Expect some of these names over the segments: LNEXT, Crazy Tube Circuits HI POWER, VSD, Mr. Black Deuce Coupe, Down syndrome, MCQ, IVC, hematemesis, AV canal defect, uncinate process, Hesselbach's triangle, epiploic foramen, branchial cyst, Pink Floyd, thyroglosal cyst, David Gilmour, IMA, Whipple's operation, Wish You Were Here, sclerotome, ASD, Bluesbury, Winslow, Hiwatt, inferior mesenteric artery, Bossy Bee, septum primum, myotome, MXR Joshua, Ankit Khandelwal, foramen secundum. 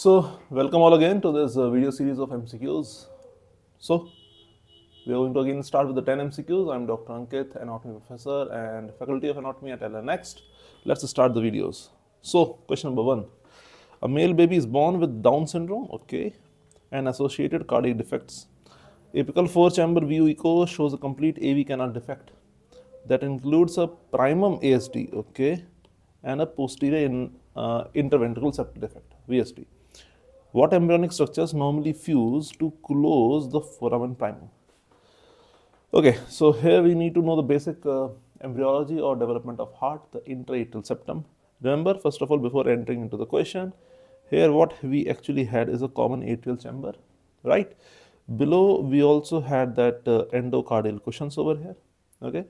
So, welcome all again to this video series of MCQs. So, we are going to again start with the 10 MCQs. I am Dr. Ankit, anatomy professor and faculty of anatomy at LNEXT. Let's start the videos. So, question number 1. A male baby is born with Down syndrome, okay, and associated cardiac defects. Apical 4-chamber VU echo shows a complete AV canal defect that includes a primum ASD, okay, and a posterior interventricular septal defect, VSD. What embryonic structures normally fuse to close the foramen primum? Okay, so here we need to know the basic embryology or development of heart, the intra-atrial septum. Remember, first of all, before entering into the question, here what we actually had is a common atrial chamber, right? Below, we also had that endocardial cushions over here, okay?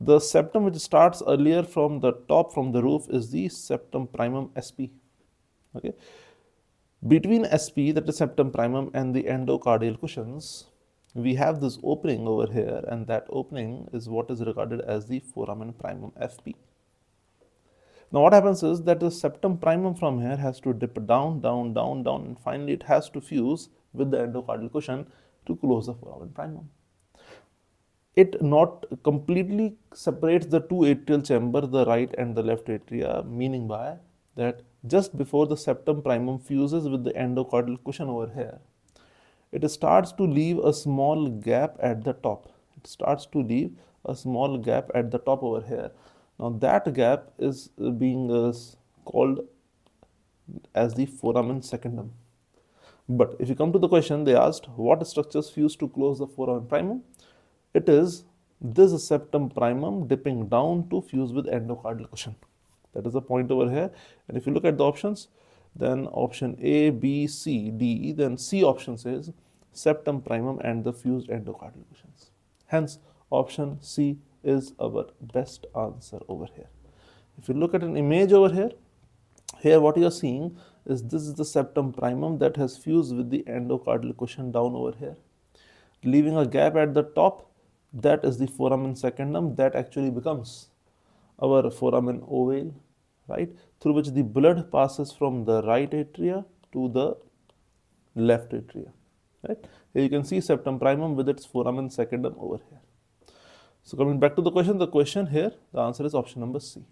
The septum which starts earlier from the top, from the roof, is the septum primum SP, okay? Between SP, that is septum primum, and the endocardial cushions, we have this opening over here, and that opening is what is regarded as the foramen primum FP. Now what happens is that the septum primum from here has to dip down, down, and finally it has to fuse with the endocardial cushion to close the foramen primum. It not completely separates the two atrial chamber, the right and the left atria, meaning by that just before the septum primum fuses with the endocardial cushion over here, it starts to leave a small gap at the top. It starts to leave a small gap at the top over here. Now that gap is being called as the foramen secundum. But if you come to the question, they asked what structures fuse to close the foramen primum? It is this septum primum dipping down to fuse with endocardial cushion. That is the point over here. And if you look at the options, then option A, B, C, D, then C option says septum primum and the fused endocardial cushions. Hence, option C is our best answer over here. If you look at an image over here, here what you are seeing is this is the septum primum that has fused with the endocardial cushion down over here, leaving a gap at the top. That is the foramen secundum that actually becomes our foramen ovale, right, through which the blood passes from the right atria to the left atria, right. Here you can see septum primum with its foramen secundum over here. So coming back to the question here, the answer is option number C.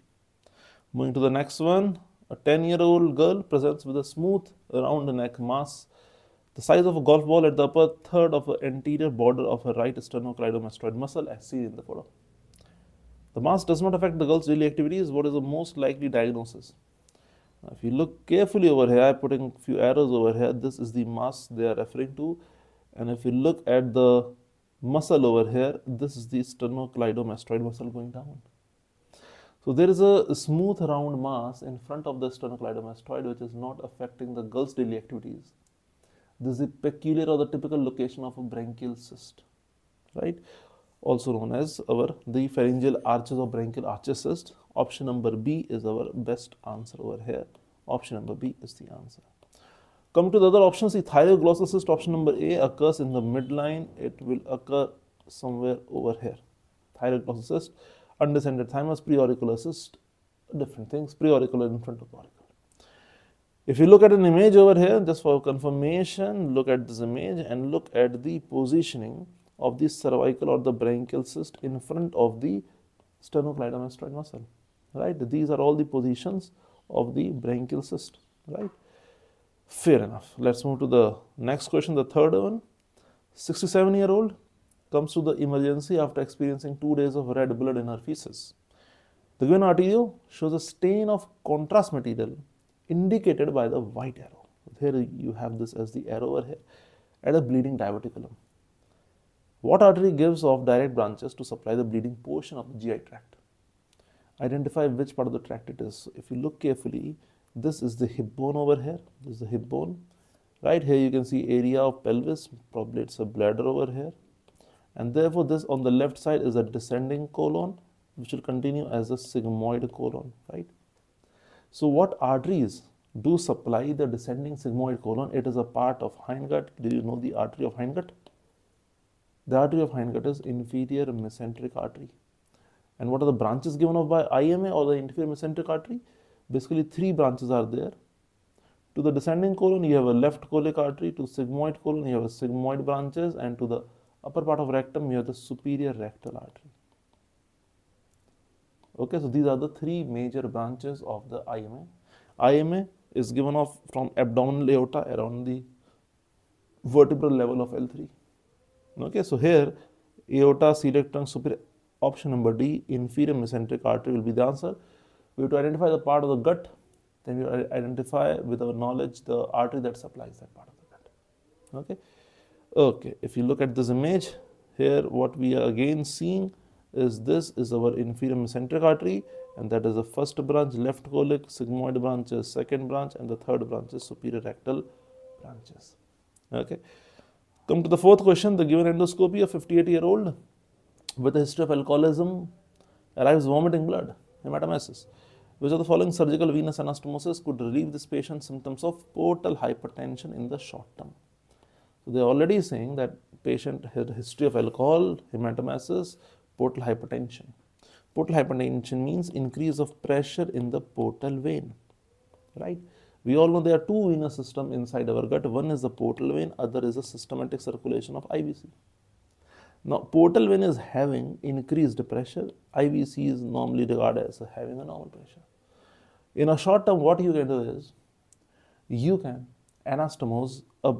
Moving to the next one, a 10-year-old girl presents with a smooth round neck mass the size of a golf ball at the upper third of the anterior border of her right sternocleidomastoid muscle as seen in the photo. The mass does not affect the girl's daily activities. What is the most likely diagnosis? Now, if you look carefully over here, I am putting a few arrows over here. This is the mass they are referring to. And if you look at the muscle over here, this is the sternocleidomastoid muscle going down. So there is a smooth round mass in front of the sternocleidomastoid which is not affecting the girl's daily activities. This is the peculiar or the typical location of a branchial cyst, right? Also known as the pharyngeal arches or branchial arches cyst. Option number B is our best answer over here. Option number B is the answer. Come to the other options, the thyroglosal cyst, option number A, occurs in the midline. It will occur somewhere over here. Thyroglosal cyst, undescended thymus, preauricular cyst, different things, preauricular in front of auricle. If you look at an image over here, just for confirmation, look at this image and look at the positioning of the cervical or the branchial cyst in front of the sternocleidomastoid muscle, right? These are all the positions of the branchial cyst, right? Fair enough. Let's move to the next question, the third one. 67-year-old comes to the emergency after experiencing 2 days of red blood in her feces. The given arteriole shows a stain of contrast material indicated by the white arrow. Here you have this as the arrow over here at a bleeding diverticulum. What artery gives off direct branches to supply the bleeding portion of the GI tract? Identify which part of the tract it is. So if you look carefully, this is the hip bone over here. This is the hip bone. Right here you can see area of pelvis, probably it's a bladder over here. And therefore this on the left side is a descending colon which will continue as a sigmoid colon, right? So what arteries do supply the descending sigmoid colon? It is a part of hindgut. Do you know the artery of hindgut? The artery of hindgut is inferior mesenteric artery. And what are the branches given off by IMA or the inferior mesenteric artery? Basically 3 branches are there. To the descending colon, you have a left colic artery. To sigmoid colon, you have a sigmoid branches, and to the upper part of rectum, you have the superior rectal artery. Okay, so these are the three major branches of the IMA. IMA is given off from abdominal aorta around the vertebral level of L3. Okay, so here aorta, celiac trunk, superior, option number D, inferior mesenteric artery will be the answer. We have to identify the part of the gut, then we identify with our knowledge the artery that supplies that part of the gut. Okay, if you look at this image here, what we are again seeing is this is our inferior mesenteric artery, and that is the first branch, left colic, sigmoid branches, second branch, and the third branch is superior rectal branches. Okay, come to the fourth question. The given endoscopy of 58-year-old with a history of alcoholism arrives vomiting blood, hematemesis. Which of the following surgical venous anastomosis could relieve this patient's symptoms of portal hypertension in the short term? So they are already saying that patient had a history of alcohol, hematemesis, portal hypertension. Portal hypertension means increase of pressure in the portal vein, right? We all know there are two venous systems inside our gut. One is the portal vein, other is the systematic circulation of IVC. Now, portal vein is having increased pressure. IVC is normally regarded as having a normal pressure. In a short term, what you can do is, you can anastomose a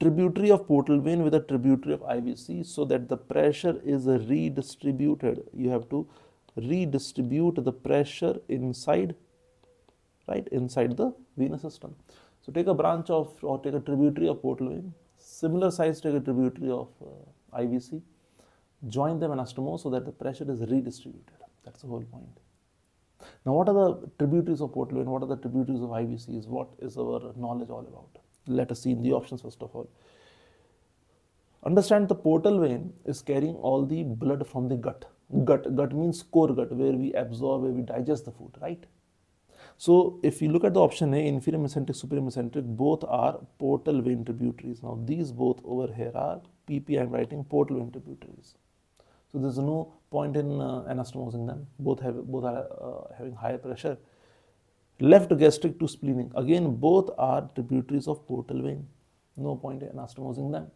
tributary of portal vein with a tributary of IVC so that the pressure is redistributed. You have to redistribute the pressure inside, right, inside the venous system. So take a branch of, or take a tributary of portal vein, similar size, take a tributary of IVC, join them anastomose so that the pressure is redistributed. That's the whole point. Now, what are the tributaries of portal vein? What are the tributaries of IVC? Is what is our knowledge all about? Let us see in the options first of all. Understand the portal vein is carrying all the blood from the gut. Gut means core gut, where we absorb, where we digest the food, right? So, if you look at the option A, inferior mesenteric, superior mesenteric, both are portal vein tributaries. Now, these both over here are PP, I am writing portal vein tributaries. So, there is no point in anastomosing them. Both are having higher pressure. Left gastric to splenic, again both are tributaries of portal vein. No point in anastomosing them.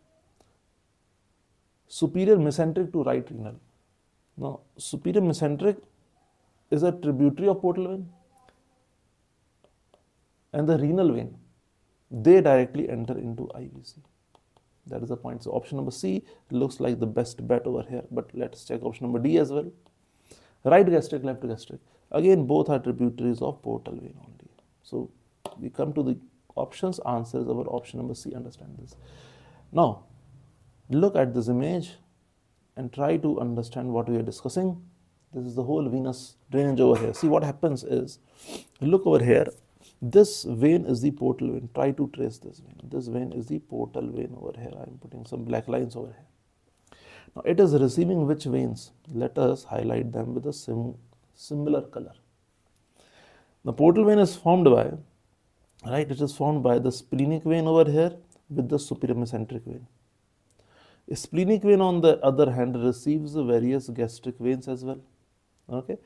Superior mesenteric to right renal. Now, superior mesenteric is a tributary of portal vein. And the renal vein, they directly enter into IVC. That is the point. So option number C looks like the best bet over here, but let's check option number D as well. Right gastric, left gastric, again both are tributaries of portal vein only. So we come to the options, answers our option number C. Understand this. Now look at this image and try to understand what we are discussing. This is the whole venous drainage over here. See what happens is, look over here. This vein is the portal vein. Try to trace this vein. This vein is the portal vein over here. I am putting some black lines over here. Now, it is receiving which veins? Let us highlight them with a similar color. The portal vein is formed by, right, it is formed by the splenic vein over here with the superior mesenteric vein. A splenic vein, on the other hand, receives the various gastric veins as well. Okay.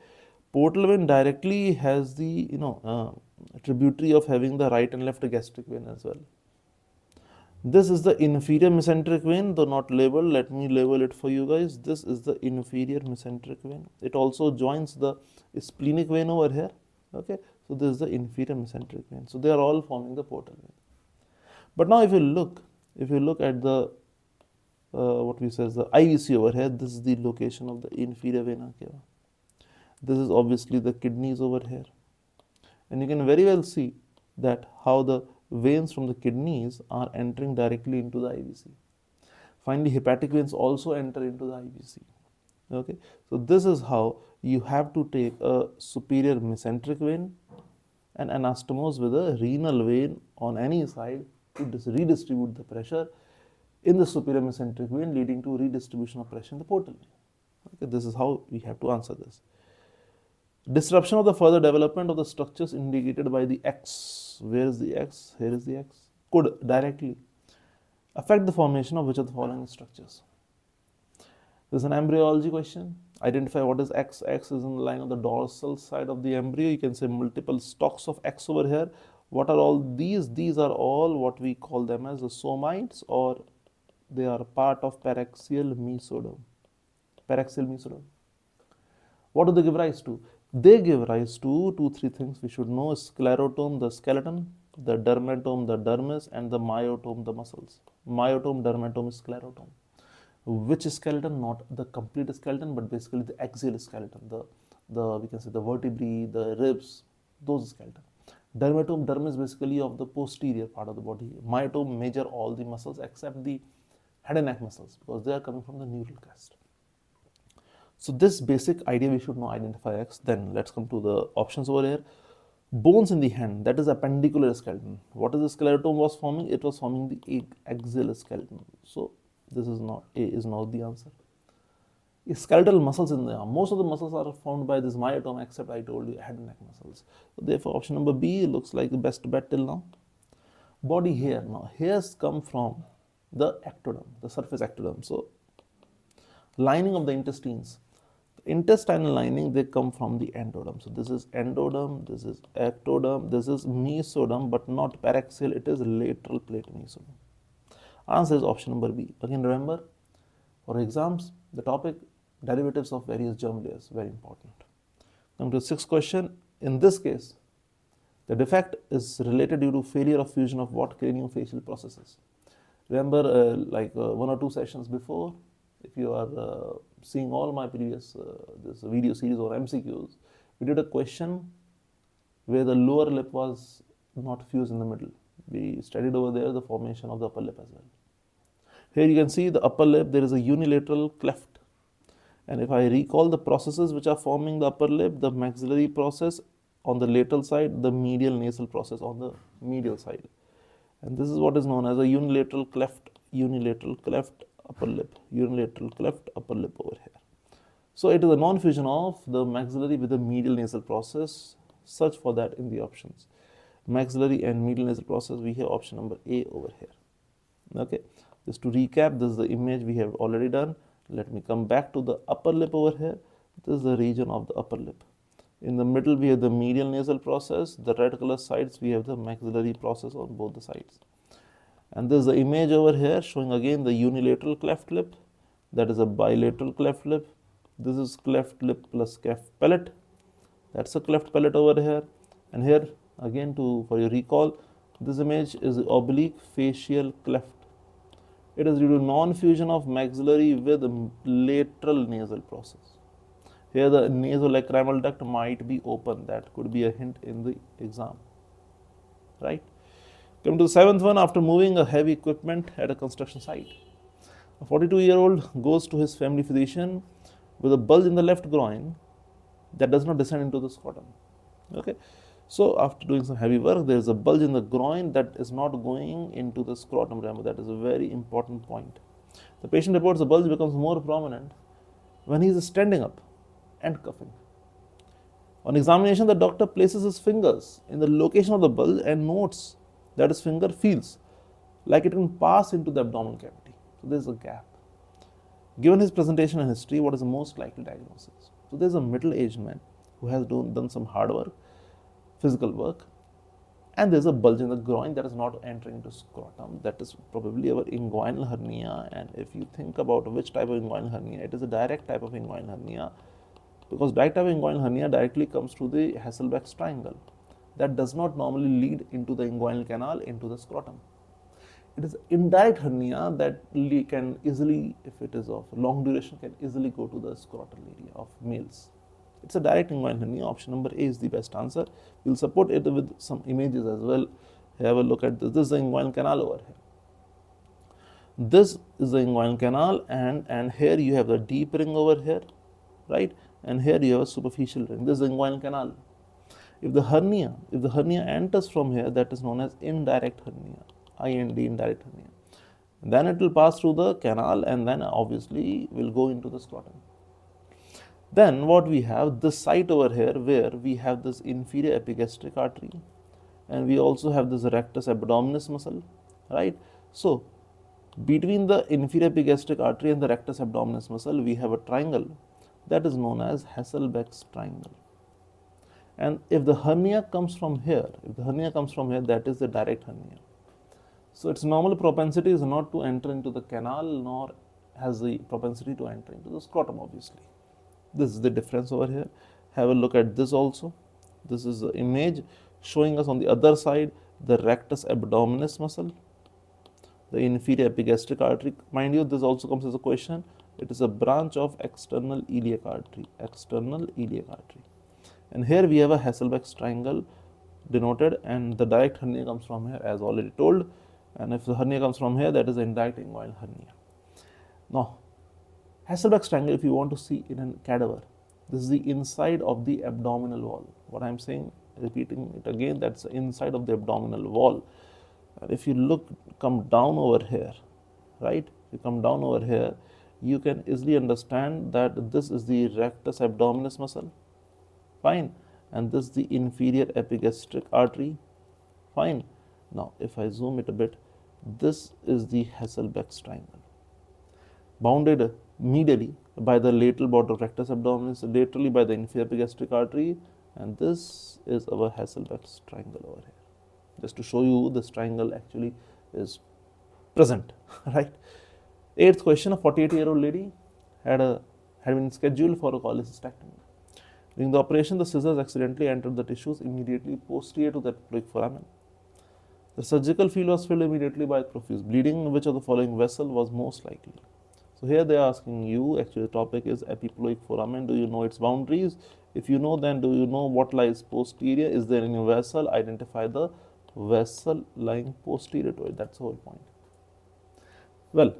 Portal vein directly has the, tributary of having the right and left gastric vein as well. This is the inferior mesenteric vein, though not labeled. Let me label it for you guys. This is the inferior mesenteric vein. It also joins the splenic vein over here. Okay, so this is the inferior mesenteric vein. So they are all forming the portal vein. But now, if you look at the what we say is the IVC over here. This is the location of the inferior vena cava. This is obviously the kidneys over here. And you can very well see that how the veins from the kidneys are entering directly into the IVC. Finally, hepatic veins also enter into the IVC. Okay, so this is how you have to take a superior mesenteric vein and anastomose with a renal vein on any side to redistribute the pressure in the superior mesenteric vein, leading to redistribution of pressure in the portal vein. Okay, this is how we have to answer this. Disruption of the further development of the structures indicated by the X. Where is the X? Here is the X. Could directly affect the formation of which of the following structures? This is an embryology question. Identify what is X. X is in the line of the dorsal side of the embryo. You can say multiple stalks of X over here, What are all these? These are all what we call them as the somites, or they are part of paraxial mesoderm. Paraxial mesoderm. What do they give rise to? They give rise to three things we should know: sclerotome, the skeleton, the dermatome, the dermis, and the myotome, the muscles. Myotome, dermatome, sclerotome. Which skeleton? Not the complete skeleton, but basically the axial skeleton, the we can say the vertebrae, the ribs, those skeleton. Dermatome, dermis basically of the posterior part of the body. Myotome measure all the muscles except the head and neck muscles, because they are coming from the neural crest. So this basic idea we should know, identify X. Then let's come to the options over here. Bones in the hand, that is appendicular skeleton. What is the sclerotome was forming? It was forming the axial skeleton. So this is not A, is not the answer. Skeletal muscles in the arm. Most of the muscles are formed by this myotome, except I told you head and neck muscles. So therefore, option number B looks like the best bet till now. Body hair. Now, hairs come from the ectoderm, the surface ectoderm. So, lining of the intestines. The intestinal lining, they come from the endoderm. So, this is endoderm, this is ectoderm, this is mesoderm, but not paraxial, it is lateral plate mesoderm. Answer is option number B. Again, remember, for exams, the topic derivatives of various germ layers, very important. Come to the sixth question. In this case, the defect is related due to failure of fusion of what craniofacial processes. Remember, one or two sessions before, if you are seeing all my previous this video series or MCQs, we did a question where the lower lip was not fused in the middle. We studied over there the formation of the upper lip as well. Here you can see the upper lip, there is a unilateral cleft. And if I recall the processes which are forming the upper lip, the maxillary process on the lateral side, the medial nasal process on the medial side. And this is what is known as a unilateral cleft, upper lip, unilateral cleft, upper lip over here. So it is a non-fusion of the maxillary with the medial nasal process. Search for that in the options. Maxillary and medial nasal process, we have option number A over here. Okay. Just to recap, this is the image we have already done. Let me come back to the upper lip over here. This is the region of the upper lip. In the middle, we have the medial nasal process. The red color sides, we have the maxillary process on both the sides. And this is the image over here showing again the unilateral cleft lip. That is a bilateral cleft lip. This is cleft lip plus cleft palate. That's a cleft palate over here. And here, again, for your recall, this image is oblique facial cleft. It is due to non-fusion of maxillary with lateral nasal process. Here the nasolacrimal duct might be open. That could be a hint in the exam. Right? Come to the seventh one. After moving a heavy equipment at a construction site, a 42-year-old goes to his family physician with a bulge in the left groin that does not descend into the scrotum. Okay? So, after doing some heavy work, there is a bulge in the groin that is not going into the scrotum. Remember, that is a very important point. The patient reports the bulge becomes more prominent when he is standing up and coughing. On examination, the doctor places his fingers in the location of the bulge and notes that his finger feels like it can pass into the abdominal cavity. So, there is a gap. Given his presentation and history, what is the most likely diagnosis? So, there is a middle-aged man who has done some hard work, physical work, and there's a bulge in the groin that is not entering into scrotum. That is probably our inguinal hernia, and if you think about which type of inguinal hernia, it is a direct type of inguinal hernia, because direct type of inguinal hernia directly comes through the Hesselbach's triangle. That does not normally lead into the inguinal canal, into the scrotum. It is indirect hernia that can easily, if it is of long duration, can easily go to the scrotal area of males. It's a direct inguinal hernia. Option number A is the best answer. We'll support it with some images as well. Have a look at this. This is the inguinal canal over here. This is the inguinal canal, and here you have the deep ring over here, right? And here you have a superficial ring. This is the inguinal canal. If the hernia enters from here, that is known as indirect hernia, IND, indirect hernia. Then it will pass through the canal and then obviously will go into the scrotum. Then what we have, this site over here where we have this inferior epigastric artery, and we also have this rectus abdominis muscle, right? So, between the inferior epigastric artery and the rectus abdominis muscle, we have a triangle that is known as Hesselbach's triangle. And if the hernia comes from here, that is the direct hernia. So its normal propensity is not to enter into the canal, nor has the propensity to enter into the scrotum, obviously. This is the difference over here. Have a look at this also. This is the image showing us on the other side the rectus abdominis muscle, the inferior epigastric artery. Mind you, this also comes as a question. It is a branch of external iliac artery, And here we have a Hesselbach's triangle denoted, and the direct hernia comes from here, as already told. And if the hernia comes from here, that is indirect inguinal hernia. Now, Hesselbach's triangle, if you want to see in a cadaver, this is the inside of the abdominal wall. What I am saying, repeating it again, that's the inside of the abdominal wall. And if you look, come down over here, right? If you come down over here, you can easily understand that this is the rectus abdominis muscle, fine, and this is the inferior epigastric artery, fine. Now, if I zoom it a bit, this is the Hesselbach's triangle, bounded medially by the lateral border of rectus abdominis, laterally by the inferior epigastric artery, and this is our Hesselbach's triangle over here. Just to show you, this triangle actually is present, right? Eighth question, a 48-year-old lady had been scheduled for a cholecystectomy. During the operation, the scissors accidentally entered the tissues immediately posterior to the epiploic foramen. The surgical field was filled immediately by profuse bleeding. Which of the following vessel was most likely? So here they are asking you, actually the topic is epiploic foramen. Do you know its boundaries? If you know, then do you know what lies posterior? Is there any vessel? Identify the vessel lying posterior to it. That's the whole point. Well,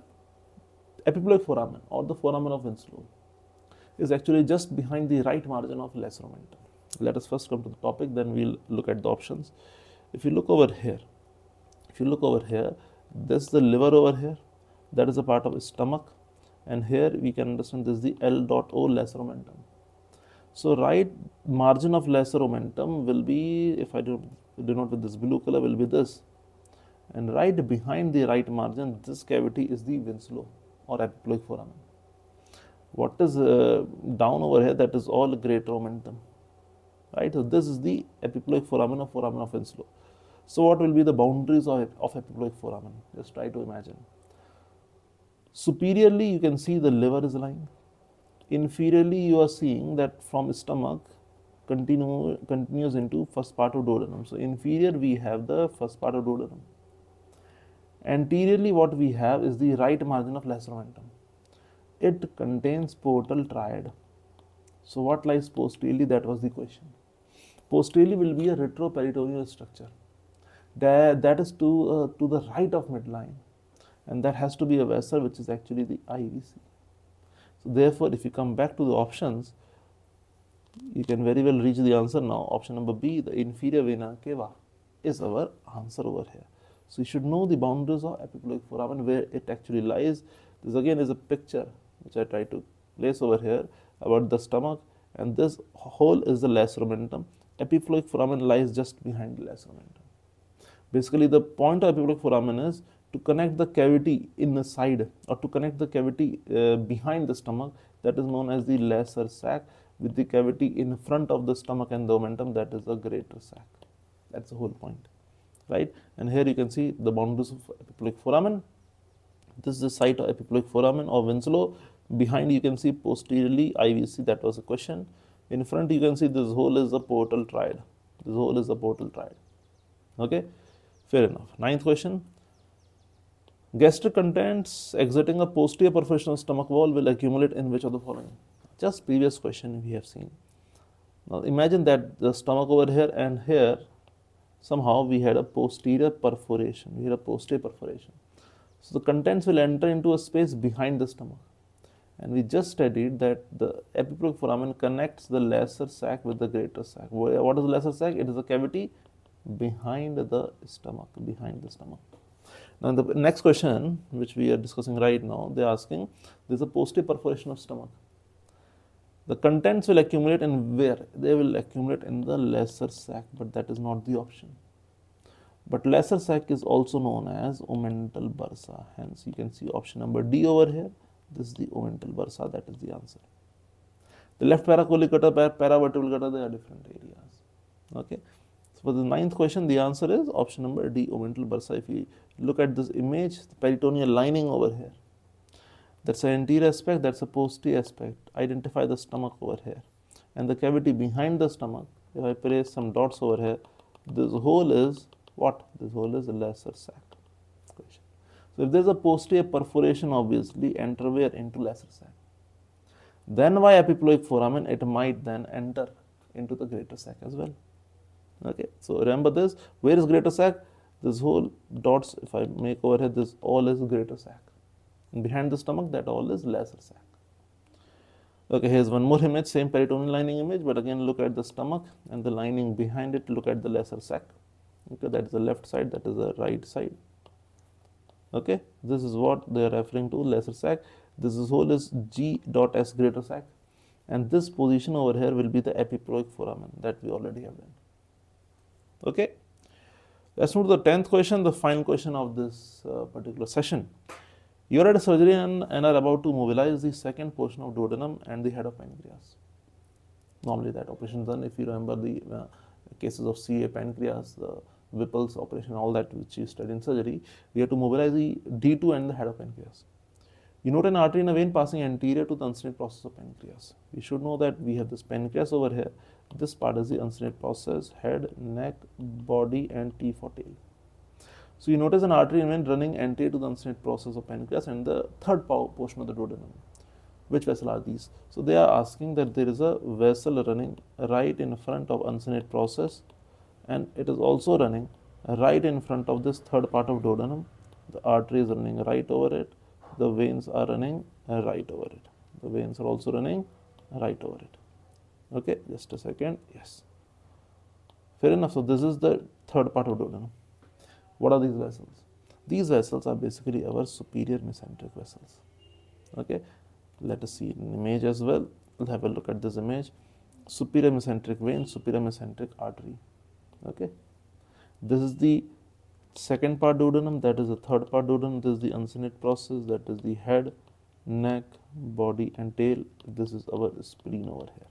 epiploic foramen, or the foramen of Winslow, is actually just behind the right margin of lessomentum. Let us first come to the topic, then we'll look at the options. If you look over here, this is the liver over here, that is a part of the stomach, and here we can understand this is the L.O lessomentum. So right margin of lessomentum will be, if I denote with this blue color, will be this, and right behind the right margin, this cavity is the Winslow or epiploic foramen. What is down over here, that is all great omentum, right? So this is the epiploic foramen or foramen of Winslow. So what will be the boundaries of epiploic foramen? Just try to imagine. Superiorly, you can see the liver is lying. Inferiorly, you are seeing that from stomach continues into first part of duodenum. So inferior, we have the first part of duodenum. Anteriorly, what we have is the right margin of lessomentum. It contains portal triad. So what lies posteriorly? That was the question. Posteriorly will be a retroperitoneal structure. That is to the right of midline. And that has to be a vessel which is actually the IVC. So therefore, if you come back to the options, you can very well reach the answer now. Option number B, the inferior vena cava, is our answer over here. So you should know the boundaries of epiploic foramen, where it actually lies. This again is a picture which I try to place over here about the stomach, and this whole is the lessomentum. Epiploic foramen lies just behind the lessomentum. Basically, the point of epiploic foramen is to connect the cavity in the side, or to connect the cavity behind the stomach, that is known as the lesser sac, with the cavity in front of the stomach and the omentum, that is the greater sac. That's the whole point, right? And here you can see the boundaries of epiploic foramen. This is the site of epiploic foramen or Winslow. Behind you can see posteriorly IVC, that was a question. In front you can see this hole is the portal triad. Okay, fair enough. Ninth question. Gastric contents exiting a posterior perforation of stomach wall will accumulate in which of the following? Just previous question we have seen. Now imagine that the stomach over here, and here somehow we had a posterior perforation. So the contents will enter into a space behind the stomach. And we just studied that the epiploic foramen connects the lesser sac with the greater sac. What is the lesser sac? It is a cavity behind the stomach, Now, in the next question, which we are discussing right now, they are asking, there is a posterior perforation of stomach. The contents will accumulate in where? They will accumulate in the lesser sac, but that is not the option. But lesser sac is also known as omental bursa. Hence, you can see option number D over here. This is the omental bursa. That is the answer. The left paracollicutter, paravertebral gutter, they are different areas. Okay. So for the 9th question, the answer is option number D, omental bursa. If you look at this image, the peritoneal lining over here, that's an anterior aspect, that's a posterior aspect. Identify the stomach over here. And the cavity behind the stomach, if I place some dots over here, this hole is what? This hole is a lesser sac. So if there is a posterior perforation, obviously enterware into lesser sac. Then by epiploic foramen, it might then enter into the greater sac as well. Okay, so remember this. Where is greater sac? This whole dots, if I make over here, this all is greater sac. And behind the stomach, that all is lesser sac. Okay, here's one more image, same peritoneal lining image, but again look at the stomach and the lining behind it, look at the lesser sac. Okay, that is the left side, that is the right side. Okay, this is what they are referring to, lesser sac. This is whole is G dot S, greater sac, and this position over here will be the epiploic foramen that we already have done. Okay, let's move to the 10th question, the final question of this particular session. You are at a surgery and are about to mobilize the second portion of duodenum and the head of pancreas. Normally that operation is done, if you remember the cases of CA pancreas, the Whipple's operation, all that which you studied in surgery, we have to mobilize the D2 and the head of pancreas. You note an artery in a vein passing anterior to the uncinate process of pancreas. You should know that we have this pancreas over here. This part is the uncinate process, head, neck, body, and T for tail. So you notice an artery in a vein running anterior to the uncinate process of pancreas and the third portion of the duodenum. Which vessel are these? So they are asking that there is a vessel running right in front of uncinate process, and it is also running right in front of this third part of duodenum. The artery is running right over it. The veins are running right over it. The veins are also running right over it. Okay, just a second. Yes. Fair enough. So this is the third part of duodenum. What are these vessels? These vessels are basically our superior mesenteric vessels. Okay. Let us see an image as well. We'll have a look at this image. Superior mesenteric vein, superior mesenteric artery. Okay, this is the second part duodenum, that is the third part duodenum, this is the uncinate process, that is the head, neck, body and tail, this is our spleen over here.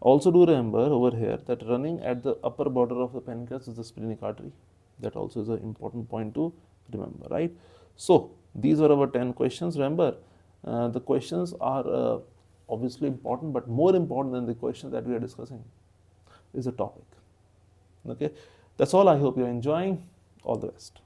Also do remember over here that running at the upper border of the pancreas is the splenic artery. That also is an important point to remember, right? So, these were our 10 questions. Remember, the questions are obviously important, but more important than the questions that we are discussing is the topic. Okay, that's all. I hope you're enjoying. All the best.